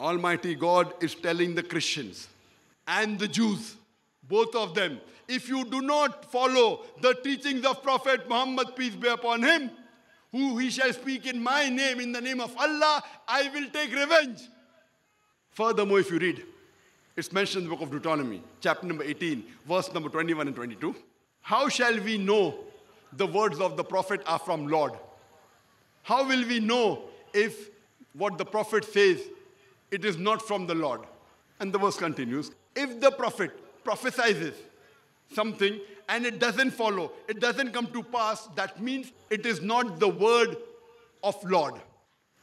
Almighty God is telling the Christians and the Jews, both of them, if you do not follow the teachings of Prophet Muhammad, peace be upon him, who he shall speak in my name, in the name of Allah, I will take revenge. Furthermore, if you read, it's mentioned in the book of Deuteronomy, chapter number 18, verse number 21 and 22. How shall we know the words of the prophet are from Lord? How will we know if what the prophet says, it is not from the Lord? And the verse continues. If the prophet prophesies something and it doesn't follow, it doesn't come to pass, that means it is not the word of Lord.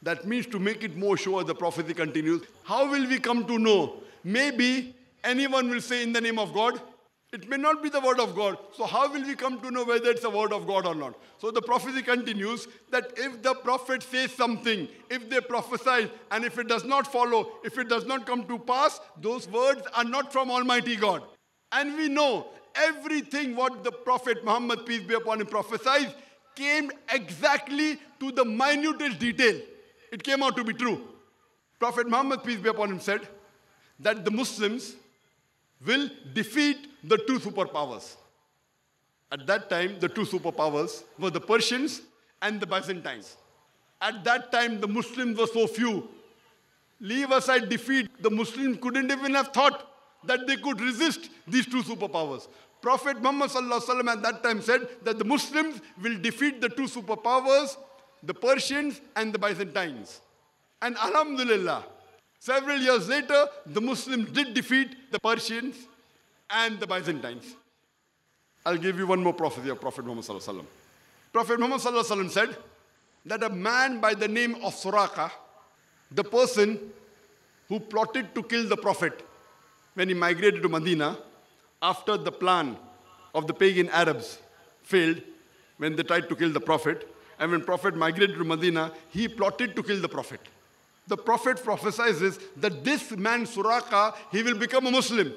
That means, to make it more sure, the prophecy continues. How will we come to know? Maybe anyone will say in the name of God. It may not be the word of God. So how will we come to know whether it's a word of God or not? So the prophecy continues that if the prophet says something, if they prophesy, and if it does not follow, if it does not come to pass, those words are not from Almighty God. And we know everything what the Prophet Muhammad, peace be upon him, prophesied came exactly to the minutest detail. It came out to be true. Prophet Muhammad, peace be upon him, said that the Muslims will defeat the two superpowers. At that time, the two superpowers were the Persians and the Byzantines. At that time, the Muslims were so few. Leave aside defeat, the Muslims couldn't even have thought that they could resist these two superpowers. Prophet Muhammad ﷺ at that time said that the Muslims will defeat the two superpowers, the Persians and the Byzantines. And alhamdulillah, several years later, the Muslims did defeat the Persians and the Byzantines. I'll give you one more prophecy of Prophet Muhammad ﷺ. Prophet Muhammad ﷺ said that a man by the name of Suraqa, the person who plotted to kill the Prophet when he migrated to Medina, after the plan of the pagan Arabs failed, when they tried to kill the Prophet, and when Prophet migrated to Medina, he plotted to kill the Prophet. The Prophet prophesies that this man, Suraqa, he will become a Muslim.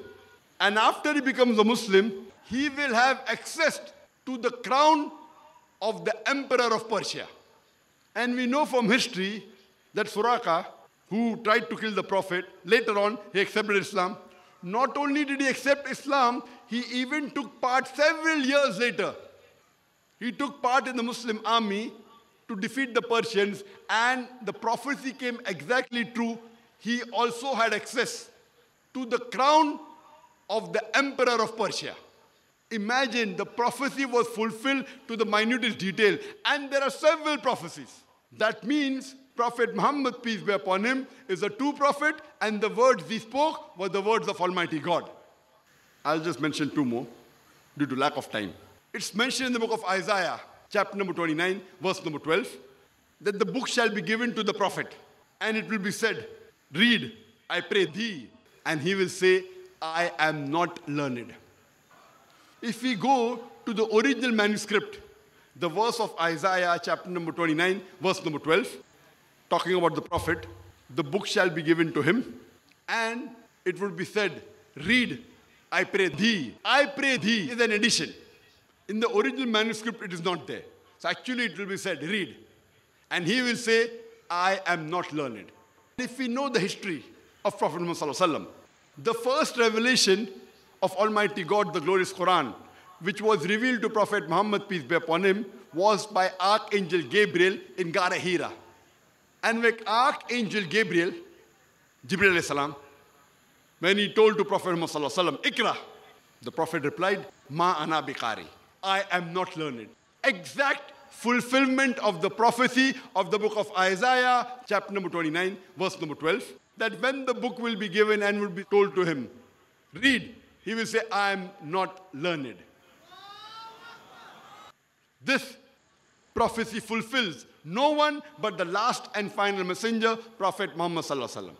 And after he becomes a Muslim, he will have access to the crown of the Emperor of Persia. And we know from history that Suraqa, who tried to kill the Prophet, later on, he accepted Islam. Not only did he accept Islam, he even took part several years later. He took part in the Muslim army to defeat the Persians, and the prophecy came exactly true. He also had access to the crown of the Emperor of Persia. Imagine, the prophecy was fulfilled to the minutest detail, and there are several prophecies. That means Prophet Muhammad, peace be upon him, is a true prophet, and the words he spoke were the words of Almighty God. I'll just mention two more due to lack of time. It's mentioned in the book of Isaiah, chapter number 29, verse number 12, that the book shall be given to the prophet, and it will be said, read, I pray thee, and he will say, I am not learned. If we go to the original manuscript, the verse of Isaiah, chapter number 29, verse number 12, talking about the prophet, the book shall be given to him, and it will be said, read, I pray thee. I pray thee is an addition. In the original manuscript, it is not there. So actually, it will be said, read. And he will say, I am not learned. If we know the history of Prophet Muhammad, the first revelation of Almighty God, the glorious Quran, which was revealed to Prophet Muhammad, peace be upon him, was by Archangel Gabriel in Garahira. And with Archangel Gabriel, Jibreel, when he told to Prophet Muhammad, Iqra, the Prophet replied, Ma ana biqari. I am not learned. Exact fulfillment of the prophecy of the book of Isaiah, chapter number 29, verse number 12, that when the book will be given and will be told to him, read, he will say, I am not learned. This prophecy fulfills no one but the last and final messenger, Prophet Muhammad sallallahu alaihi wasallam.